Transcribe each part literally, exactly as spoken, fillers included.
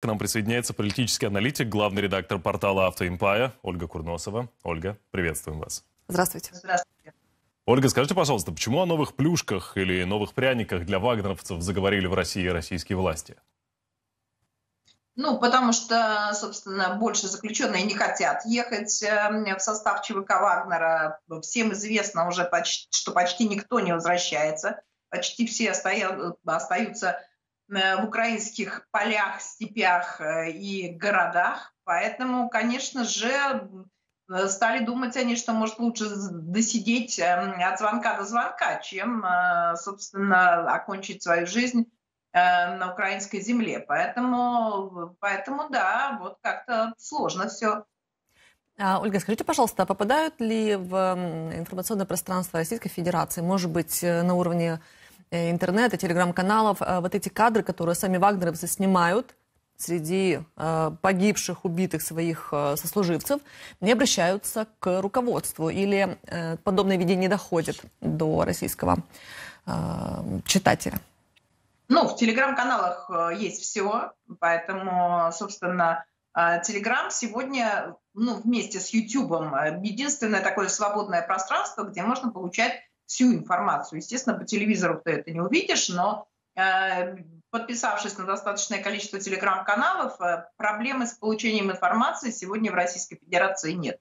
К нам присоединяется политический аналитик, главный редактор портала After empire Ольга Курносова. Ольга, приветствуем вас. Здравствуйте. Здравствуйте. Ольга, скажите, пожалуйста, почему о новых плюшках или новых пряниках для вагнеровцев заговорили в России российские власти? Ну, потому что, собственно, больше заключенные не хотят ехать в состав ЧВК Вагнера. Всем известно уже, почти, что почти никто не возвращается. Почти все остаются в украинских полях, степях и городах. Поэтому, конечно же, стали думать они, что, может, лучше досидеть от звонка до звонка, чем, собственно, окончить свою жизнь на украинской земле. Поэтому, поэтому да, вот как-то сложно все. Ольга, скажите, пожалуйста, попадают ли в информационное пространство Российской Федерации, может быть, на уровне интернета, телеграм-каналов, вот эти кадры, которые сами вагнеровцы снимают среди погибших, убитых своих сослуживцев, не обращаются к руководству? Или подобное видение не доходит до российского читателя? Ну, в телеграм-каналах есть все, поэтому, собственно, телеграм сегодня, ну, вместе с ютубом единственное такое свободное пространство, где можно получать всю информацию. Естественно, по телевизору ты это не увидишь, но э, подписавшись на достаточное количество телеграм-каналов, э, проблемы с получением информации сегодня в Российской Федерации нет.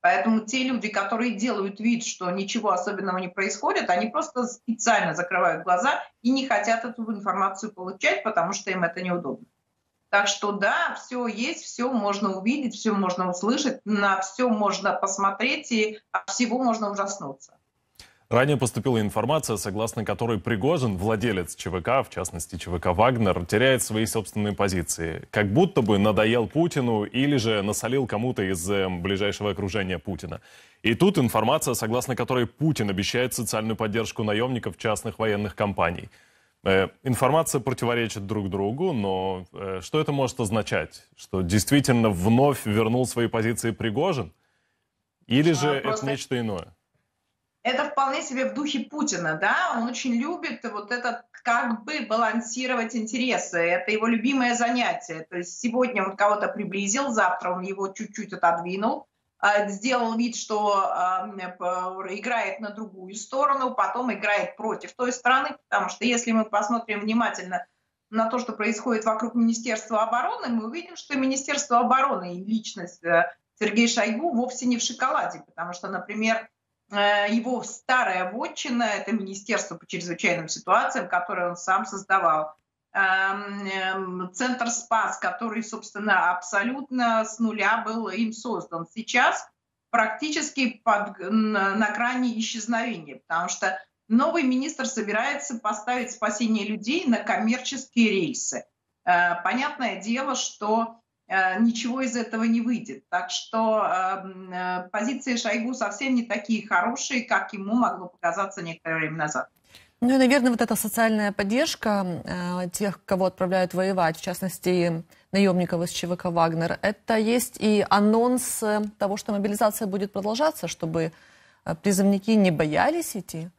Поэтому те люди, которые делают вид, что ничего особенного не происходит, они просто специально закрывают глаза и не хотят эту информацию получать, потому что им это неудобно. Так что да, все есть, все можно увидеть, все можно услышать, на все можно посмотреть и от всего можно ужаснуться. Ранее поступила информация, согласно которой Пригожин, владелец ЧВК, в частности ЧВК «Вагнер», теряет свои собственные позиции. Как будто бы надоел Путину или же насолил кому-то из ближайшего окружения Путина. И тут информация, согласно которой Путин обещает социальную поддержку наемников частных военных компаний. Э, информация противоречит друг другу, но э, что это может означать? Что действительно вновь вернул свои позиции Пригожин? Или же а, просто... это нечто иное? Это вполне себе в духе Путина, да, он очень любит вот это как бы балансировать интересы, это его любимое занятие, то есть сегодня он кого-то приблизил, завтра он его чуть-чуть отодвинул, сделал вид, что играет на другую сторону, потом играет против той стороны, потому что если мы посмотрим внимательно на то, что происходит вокруг Министерства обороны, мы увидим, что Министерство обороны и личность Сергея Шойгу вовсе не в шоколаде, потому что, например, его старая вотчина — это Министерство по чрезвычайным ситуациям, которое он сам создавал. Центр Спас, который, собственно, абсолютно с нуля был им создан. Сейчас практически под, на грани исчезновения, потому что новый министр собирается поставить спасение людей на коммерческие рельсы. Понятное дело, что ничего из этого не выйдет. Так что э, позиции Шойгу совсем не такие хорошие, как ему могло показаться некоторое время назад. Ну и, наверное, вот эта социальная поддержка э, тех, кого отправляют воевать, в частности, наемников из ЧВК «Вагнер», это есть и анонс того, что мобилизация будет продолжаться, чтобы призывники не боялись идти?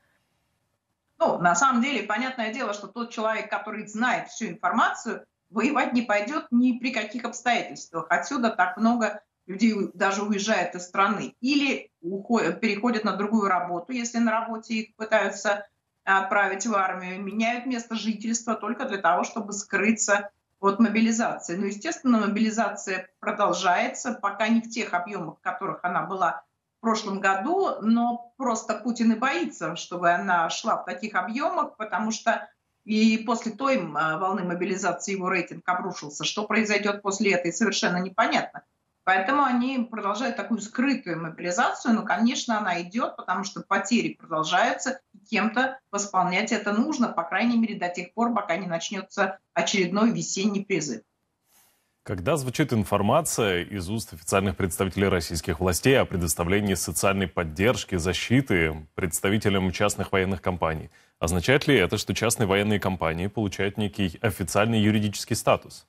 Ну, на самом деле, понятное дело, что тот человек, который знает всю информацию, воевать не пойдет ни при каких обстоятельствах. Отсюда так много людей даже уезжает из страны. Или уходят, переходят на другую работу, если на работе их пытаются отправить в армию. Меняют место жительства только для того, чтобы скрыться от мобилизации. Но, естественно, мобилизация продолжается, пока не в тех объемах, в которых она была в прошлом году. Но просто Путин и боится, чтобы она шла в таких объемах, потому что и после той волны мобилизации его рейтинг обрушился. Что произойдет после этой, совершенно непонятно. Поэтому они продолжают такую скрытую мобилизацию. Но, конечно, она идет, потому что потери продолжаются. И кем-то восполнять это нужно, по крайней мере, до тех пор, пока не начнется очередной весенний призыв. Когда звучит информация из уст официальных представителей российских властей о предоставлении социальной поддержки, защиты представителям частных военных компаний, означает ли это, что частные военные компании получают некий официальный юридический статус?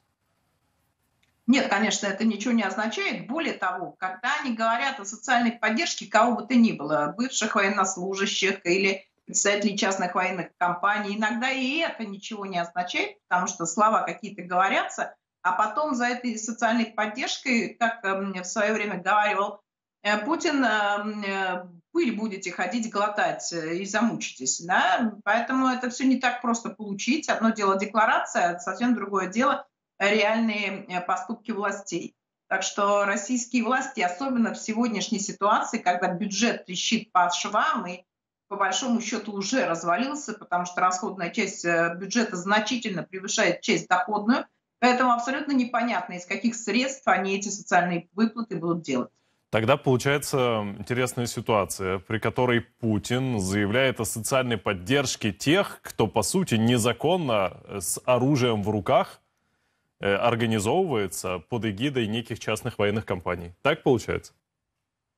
Нет, конечно, это ничего не означает. Более того, когда они говорят о социальной поддержке кого бы то ни было, бывших военнослужащих или представителей частных военных компаний, иногда и это ничего не означает, потому что слова какие-то говорятся, а потом за этой социальной поддержкой, как в свое время говорил Путин, пыль будете ходить, глотать и замучитесь. Да? Поэтому это все не так просто получить. Одно дело декларация, совсем другое дело реальные поступки властей. Так что российские власти, особенно в сегодняшней ситуации, когда бюджет трещит по швам и по большому счету уже развалился, потому что расходная часть бюджета значительно превышает часть доходную, поэтому абсолютно непонятно, из каких средств они эти социальные выплаты будут делать. Тогда получается интересная ситуация, при которой Путин заявляет о социальной поддержке тех, кто, по сути, незаконно с оружием в руках организовывается под эгидой неких частных военных компаний. Так получается?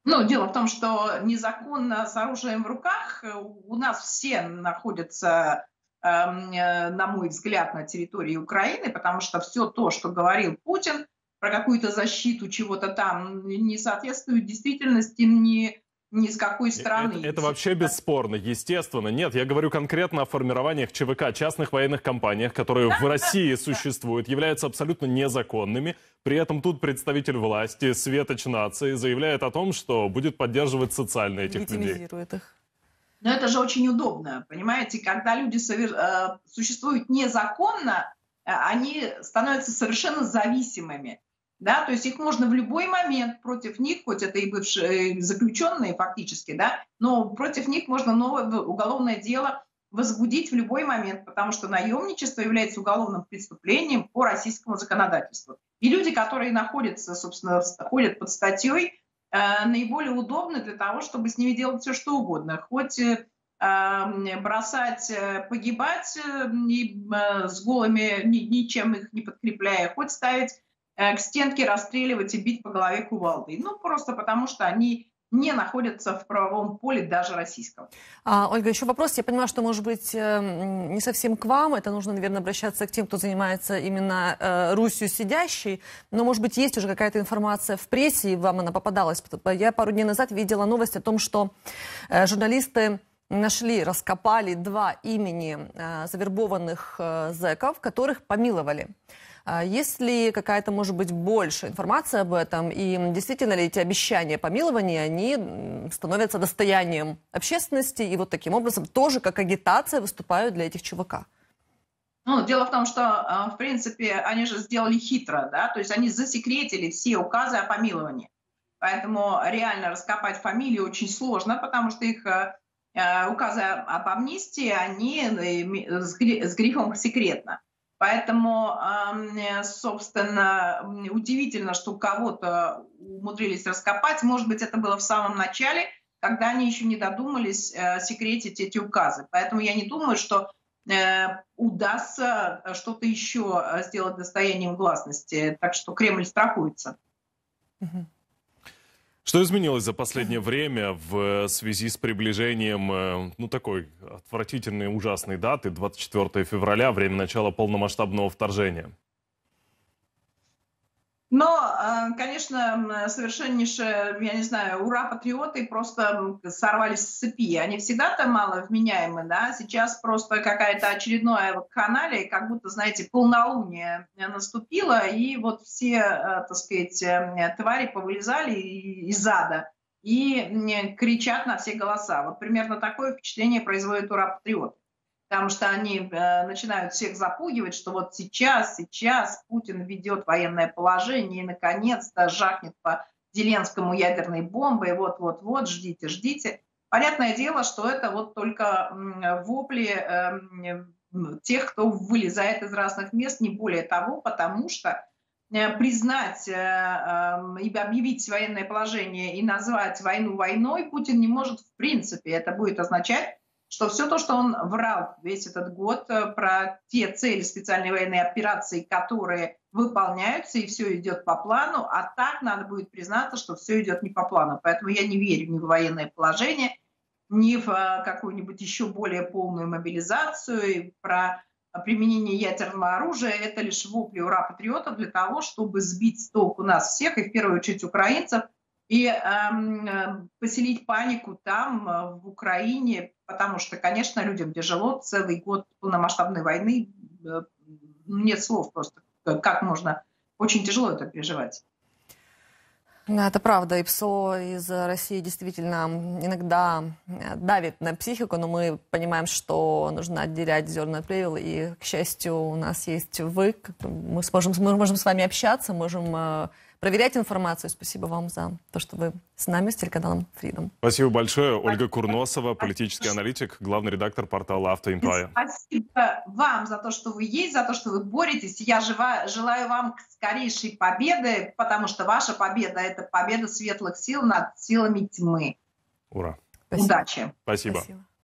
Ну, дело в том, что незаконно с оружием в руках у нас все находятся, на мой взгляд, на территории Украины, потому что все то, что говорил Путин, про какую-то защиту чего-то там, не соответствует действительности ни, ни с какой стороны. Это, это вообще бесспорно, естественно. Нет, я говорю конкретно о формированиях ЧВК, частных военных компаниях, которые да, в России да, существуют, да. являются абсолютно незаконными. При этом тут представитель власти, светоч нации, заявляет о том, что будет поддерживать социально этих людей. Их. Но это же очень удобно, понимаете? Когда люди совер... э, существуют незаконно, э, они становятся совершенно зависимыми. Да, то есть их можно в любой момент против них, хоть это и бывшие заключенные фактически, да, но против них можно новое уголовное дело возбудить в любой момент, потому что наемничество является уголовным преступлением по российскому законодательству. И люди, которые находятся, собственно, ходят под статьей, э, наиболее удобны для того, чтобы с ними делать все что угодно, хоть э, бросать, погибать э, э, с голыми, ни, ничем их не подкрепляя, хоть ставить к стенке, расстреливать и бить по голове кувалдой. Ну, просто потому что они не находятся в правовом поле даже российского. А, Ольга, еще вопрос. Я понимаю, что, может быть, не совсем к вам. Это нужно, наверное, обращаться к тем, кто занимается именно э, Русью сидящей. Но, может быть, есть уже какая-то информация в прессе, и вам она попадалась. Я пару дней назад видела новость о том, что э, журналисты нашли, раскопали два имени э, завербованных э, зэков, которых помиловали. Есть ли какая-то, может быть, больше информации об этом? И действительно ли эти обещания помилования, они становятся достоянием общественности и вот таким образом тоже как агитация выступают для этих ЧВК? Ну, дело в том, что, в принципе, они же сделали хитро, да, то есть они засекретили все указы о помиловании. Поэтому реально раскопать фамилии очень сложно, потому что их указы об амнистии, они с грифом «секретно». Поэтому, собственно, удивительно, что у кого-то умудрились раскопать. Может быть, это было в самом начале, когда они еще не додумались секретить эти указы. Поэтому я не думаю, что удастся что-то еще сделать достоянием гласности. Так что Кремль страхуется. Что изменилось за последнее время в связи с приближением, ну, такой отвратительной, ужасной даты, двадцать четвёртого февраля, время начала полномасштабного вторжения? Но, конечно, совершеннейшее, я не знаю, ура-патриоты просто сорвались с цепи. Они всегда-то мало вменяемы, да, сейчас просто какая-то очередная вакханалия, как будто, знаете, полнолуние наступило, и вот все, так сказать, твари повылезали из ада и кричат на все голоса. Вот примерно такое впечатление производит ура-патриоты. Потому что они э, начинают всех запугивать, что вот сейчас, сейчас Путин ведет военное положение и, наконец-то, жахнет по Зеленскому ядерной бомбой, вот-вот-вот, ждите, ждите. Понятное дело, что это вот только э, вопли э, тех, кто вылезает из разных мест, не более того, потому что э, признать э, э, и объявить военное положение и назвать войну войной Путин не может в принципе. Это будет означать, что все то, что он врал весь этот год про те цели специальной военной операции, которые выполняются, и все идет по плану, а так надо будет признаться, что все идет не по плану. Поэтому я не верю ни в военное положение, ни в какую-нибудь еще более полную мобилизацию. И про применение ядерного оружия — это лишь вопли ура-патриотов для того, чтобы сбить с толку нас всех, и в первую очередь украинцев, и э, поселить панику там, в Украине, потому что, конечно, людям тяжело, целый год полномасштабной войны, нет слов просто, как можно Очень тяжело это переживать. Это правда, и ПСО из России действительно иногда давит на психику, но мы понимаем, что нужно отделять зерна от плевел, и, к счастью, у нас есть вы, мы сможем, мы можем с вами общаться, можем проверять информацию. Спасибо вам за то, что вы с нами, с телеканалом Freedom. Спасибо большое. Ольга Курносова, политический аналитик, главный редактор портала After empire. Спасибо вам за то, что вы есть, за то, что вы боретесь. Я желаю вам скорейшей победы, потому что ваша победа – это победа светлых сил над силами тьмы. Ура. Спасибо. Удачи. Спасибо. Спасибо.